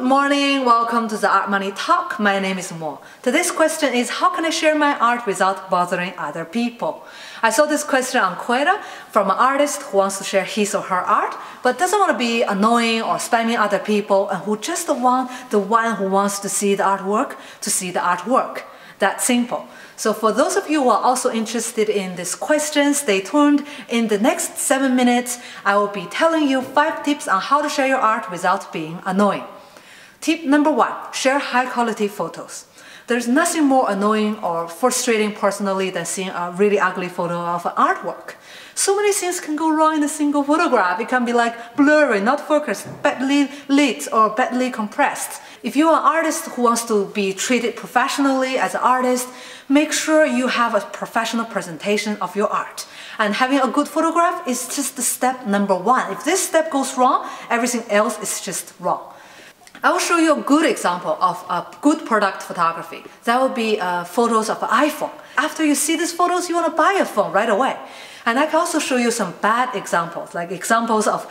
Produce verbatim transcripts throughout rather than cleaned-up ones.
Good morning, welcome to the Art Money Talk. My name is Mo. Today's question is, how can I share my art without bothering other people? I saw this question on Quora from an artist who wants to share his or her art, but doesn't want to be annoying or spamming other people, and who just want the one who wants to see the artwork to see the artwork. That's simple. So for those of you who are also interested in this question, stay tuned. In the next seven minutes, I will be telling you five tips on how to share your art without being annoying. Tip number one, share high-quality photos. There's nothing more annoying or frustrating personally than seeing a really ugly photo of an artwork. So many things can go wrong in a single photograph. It can be like blurry, not focused, badly lit or badly compressed. If you are an artist who wants to be treated professionally as an artist, make sure you have a professional presentation of your art. And having a good photograph is just the step number one. If this step goes wrong, everything else is just wrong. I will show you a good example of a good product photography. That will be uh, photos of an iPhone. After you see these photos, you want to buy a phone right away. And I can also show you some bad examples, like examples of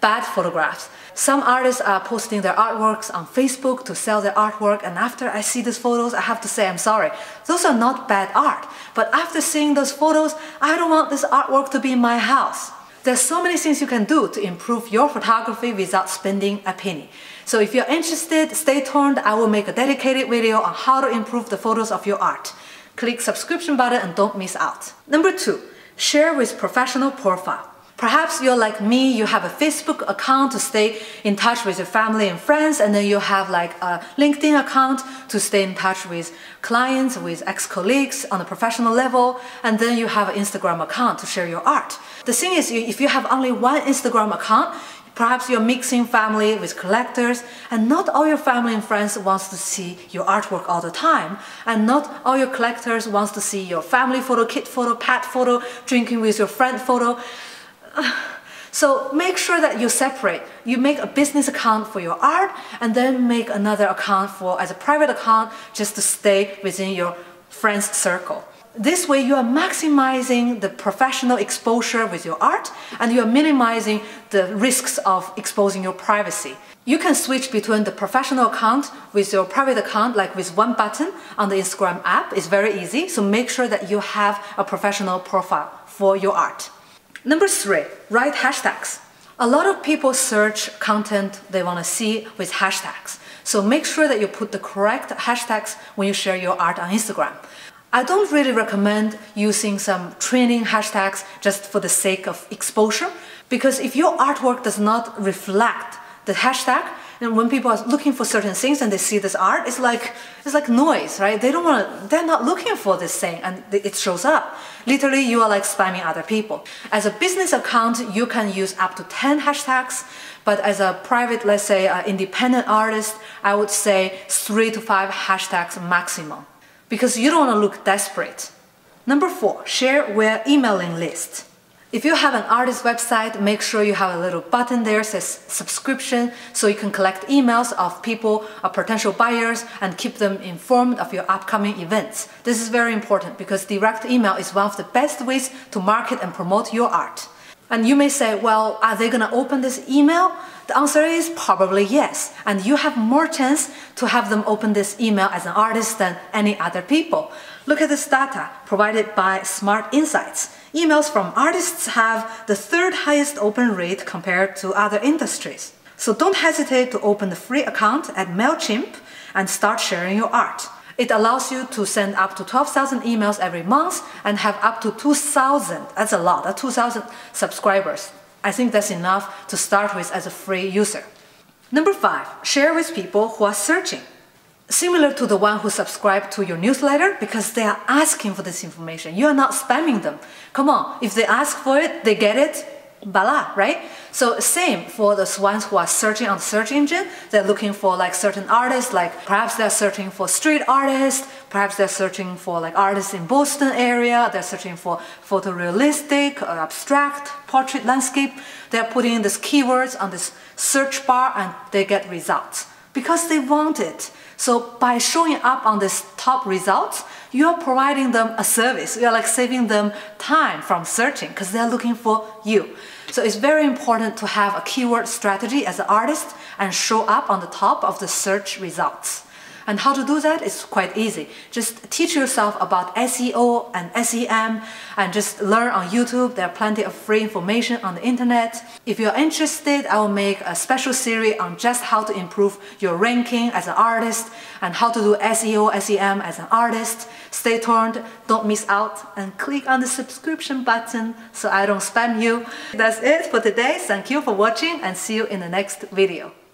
bad photographs. Some artists are posting their artworks on Facebook to sell their artwork, and after I see these photos, I have to say I'm sorry. Those are not bad art, but after seeing those photos, I don't want this artwork to be in my house. There's so many things you can do to improve your photography without spending a penny. So if you're interested, stay tuned. I will make a dedicated video on how to improve the photos of your art. Click subscription button and don't miss out. Number two, share with professional profile. Perhaps you're like me, you have a Facebook account to stay in touch with your family and friends, and then you have like a LinkedIn account to stay in touch with clients, with ex-colleagues on a professional level, and then you have an Instagram account to share your art. The thing is, if you have only one Instagram account, perhaps you're mixing family with collectors, and not all your family and friends wants to see your artwork all the time, and not all your collectors wants to see your family photo, kid photo, pet photo, drinking with your friend photo. So make sure that you separate. You make a business account for your art, and then make another account for as a private account just to stay within your friends circle. This way you are maximizing the professional exposure with your art, and you are minimizing the risks of exposing your privacy. You can switch between the professional account with your private account, like with one button on the Instagram app. It's very easy, so make sure that you have a professional profile for your art. Number three, write hashtags. A lot of people search content they want to see with hashtags. So make sure that you put the correct hashtags when you share your art on Instagram. I don't really recommend using some trending hashtags just for the sake of exposure, because if your artwork does not reflect the hashtag, and when people are looking for certain things and they see this art, it's like it's like noise, right? They don't want to, they're not looking for this thing, and it shows up. Literally, you are like spamming other people. As a business account, you can use up to ten hashtags, but as a private, let's say, uh, independent artist, I would say three to five hashtags maximum, because you don't want to look desperate. Number four, share via emailing list. If you have an artist website, make sure you have a little button there that says subscription, so you can collect emails of people, of potential buyers, and keep them informed of your upcoming events. This is very important because direct email is one of the best ways to market and promote your art. And you may say, well, are they going to open this email? The answer is probably yes. And you have more chance to have them open this email as an artist than any other people. Look at this data provided by Smart Insights. Emails from artists have the third highest open rate compared to other industries. So don't hesitate to open a free account at MailChimp and start sharing your art. It allows you to send up to twelve thousand emails every month and have up to two thousand, that's a lot, that's two thousand subscribers. I think that's enough to start with as a free user. Number five, share with people who are searching. Similar to the one who subscribed to your newsletter, because they are asking for this information. You are not spamming them. Come on, if they ask for it, they get it. Bala, right? So same for those ones who are searching on the search engine. They're looking for like certain artists, like perhaps they're searching for street artists, perhaps they're searching for like artists in Boston area, they're searching for photorealistic, or abstract, portrait, landscape. They're putting in these keywords on this search bar and they get results because they want it. So by showing up on this top results, you're providing them a service. You're like saving them time from searching because they're looking for you. So it's very important to have a keyword strategy as an artist and show up on the top of the search results. And how to do that is quite easy. Just teach yourself about S E O and S E M and just learn on YouTube. There are plenty of free information on the internet. If you're interested, I will make a special series on just how to improve your ranking as an artist and how to do S E O, S E M as an artist. Stay tuned, don't miss out, and click on the subscription button so I don't spam you. That's it for today. Thank you for watching and see you in the next video.